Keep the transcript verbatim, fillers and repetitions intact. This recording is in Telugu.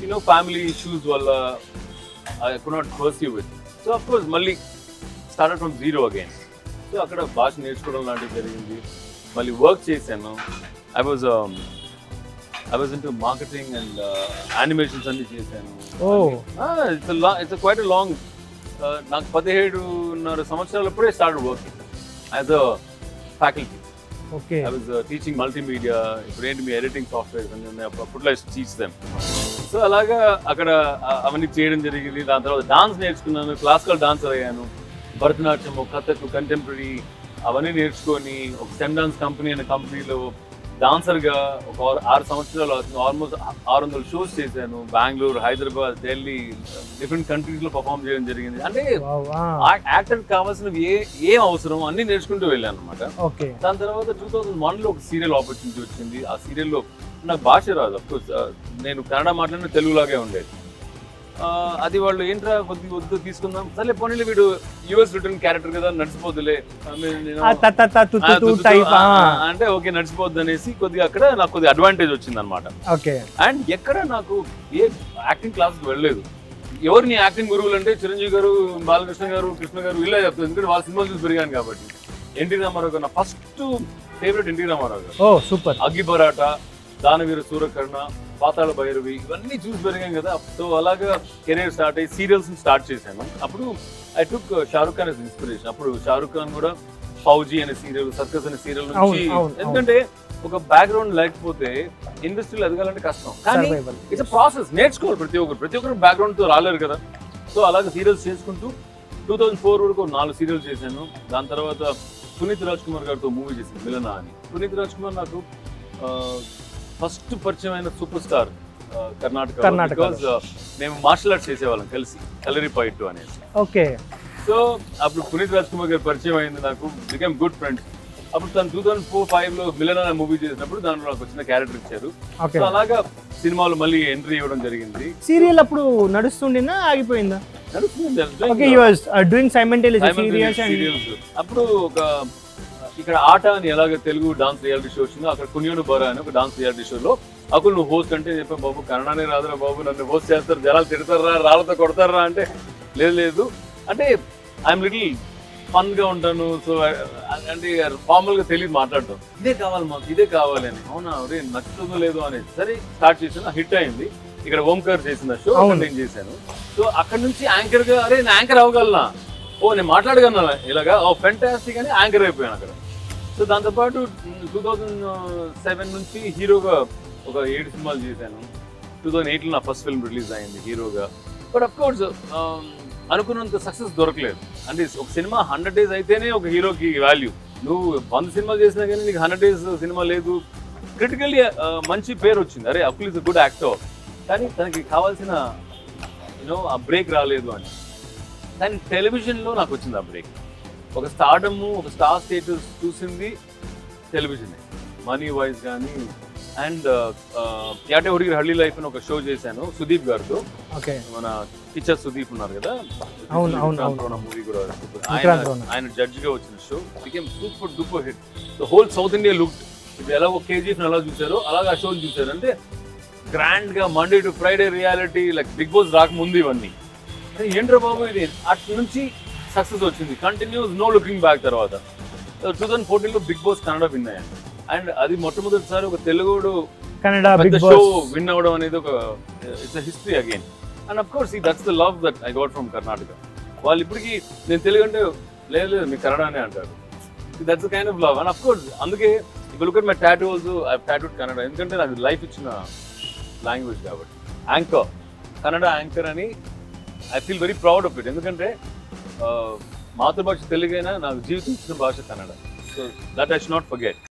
you know, family issues wala, I could not pursue with. So of course, Malli started from zero again. So I could have bhasha neerchukovalante Malli work chesanu. I was um, I was into marketing and uh, animations and chesanu. Oh. Ah, it's a long, it's a quite a long. Naaku seventeen samvatsaralu started working as a faculty. Okay. I was uh, teaching multimedia, me editing software, and I was teach them. So, I was teaching dance, classical dance, Bharatanatyam, contemporary, I was STEM dance company, and a company, dancer, almost six hundred shows in Bangalore, Hyderabad, Delhi, different countries performed. I acted covers in a house room, only Neshkun to Villan. Okay. Then there was a two thousand one serial opportunity. A serial look. Of course, Kannada, Telugu. That's why I to U S written character. Okay. And acting class. Acting guru Krishna first favorite. Oh, super. Aggi Barata, Danavira Surakarna. Pathala Bhairavi, ivanni choose variganga kada. So alaga career start ayi serials ni start chesanu. Appudu I took uh, Shahrukh Khan as inspiration. Appudu Shahrukh Khan kuda Fauji ane serial, circus ane serial nunchi. Endukante oka background lekapothe industry lo edagalante kashtam. Kaani it's a process. Nechukovali prati okaru. Prati okaru background tho raaleru kada. So alaga serials cheskuntu two thousand four varaku four serials chesanu. Dani tarvata Sunith Rajkumar garito movie chesanu Milana ani. Sunith Rajkumar naaku first పరిచయం superstar uh, Karnataka, Karnataka because మేము మార్షల్ ఆర్ట్స్ చేసేవాళ్ళం కలిసి కలరిపాయిట్టు అనేసి. ఓకే. సో అప్పుడు పునీత్ రాజ్కుమార్ గారి పరిచయం అయింది నాకు, became good friends. అప్పుడు తను two thousand four five లో మిలన్ అనే మూవీ చేసినప్పుడు దాంట్లో నాకు వచ్చిన క్యారెక్టర్ ఇచ్చారు. సో అలాగా సినిమాలో మళ్ళీ ఎంట్రీ ఇవ్వడం జరిగింది. సీరియల్ అప్పుడు నడుస్తుండేనా ఆగిపోయిందా? నడుస్తుండే. Okay, you was doing simultaneous serials and అప్పుడు ఒక ఇక్కడ ఆట అని ఎలాగ తెలుగు డాన్స్ రియాలిటీ షో వచ్చిందో అక్కడ కునియోడు బోరా అని ఒక డాన్స్ రియాలిటీ షోలో అక్కడ నువ్వు హోస్ట్ అంటే చెప్పాను, బాబు కన్నడనే రాదురా బాబు, నన్ను హోస్ట్ చేస్తారు, జనాలు తిడతారా, రాళ్ళతో కొడతారా అంటే లేదు లేదు అంటే ఐఎమ్ లిటిల్ ఫన్గా ఉంటాను, సో అంటే ఫార్మల్గా తెలియదు మాట్లాడతాం, ఇదే కావాలి మాకు ఇదే కావాలి అని. అవునా అరే నచ్చుతుందో లేదు అనేది సరే స్టార్ట్ చేసాను, హిట్ అయింది. ఇక్కడ ఓంకార్ చేసిన షో నేను చేశాను. సో అక్కడ నుంచి యాంకర్గా అరే నేను యాంకర్ అవ్వగలనా, ఓ నేను మాట్లాడగలను ఇలాగా, ఓ ఫెంటాస్టిక్ అని యాంకర్ అయిపోయాను అక్కడ. సో దాంతోపాటు టూ థౌజండ్ సెవెన్ నుంచి హీరోగా ఒక ఏడు సినిమాలు చేశాను. టూ థౌజండ్ ఎయిట్లో నా ఫస్ట్ ఫిల్మ్ రిలీజ్ అయింది హీరోగా. బట్ అఫ్ కోర్స్ అనుకున్నంత సక్సెస్ దొరకలేదు. అంటే ఒక సినిమా హండ్రెడ్ డేస్ అయితేనే ఒక హీరోకి వాల్యూ. నువ్వు వంద సినిమాలు చేసినా కానీ నీకు హండ్రెడ్ డేస్ సినిమా లేదు. క్రిటికల్లీ మంచి పేరు వచ్చింది, అరే Akul is a good actor, కానీ తనకి కావాల్సిన యూనో ఆ బ్రేక్ రాలేదు అని. కానీ టెలివిజన్లో నాకు వచ్చింది ఆ బ్రేక్. ఒక స్టార్డమ్ ఒక స్టార్ స్టేటస్ చూసింది టెలివిజనే, మనీ వైజ్ కానీ. అండ్ యాటే ఊరికి హళ్ళీ లైఫ్ అని ఒక షో చేశాను సుదీప్ గారితో. ఓకే, మన టీచర్ సుదీప్ ఉన్నారు కదా, మూవీ కూడా ఆయన ఆయన జడ్జిగా వచ్చిన show became super duper hit. The whole south India look ఇప్పుడు ఎలా ఒక కేజీఎఫ్ ఎలా చూసారో అలాగే ఆ షోలు చూసారు. అంటే గ్రాండ్గా Monday to Friday reality like Bigg Boss రాకముందు ఇవన్నీ ఏంట్రా బాబు ఇది. అటు నుంచి సక్సెస్ వచ్చింది కంటిన్యూస్, నో లుకింగ్ బ్యాక్. తర్వాత టూ థౌసండ్ ఫోర్టీన్లో బిగ్ బాస్ కన్నడ విన్ అయ్యాను. అండ్ అది మొట్టమొదటిసారి ఒక తెలుగుడు కన్నడ షో విన్ అవ్వడం అనేది ఒక it's history again. And of course that's the love that I got from Karnataka. వాళ్ళు ఇప్పటికీ నేను తెలుగు అంటే లేదు లేదు మీ కన్నడ అనే అంటారు. That's the kind of love. And of course అందుకే ఇప్పుడు look at my tattoo also I have tattooed Kannada, ఎందుకంటే నాకు లైఫ్ ఇచ్చిన లాంగ్వేజ్ కాబట్టి. యాంకర్ కన్నడ యాంకర్ అని I feel very proud of it, ఎందుకంటే మాతృభాష తెలుగైనా నాకు జీవితం ఇచ్చిన భాష Kannada. So that I should not forget.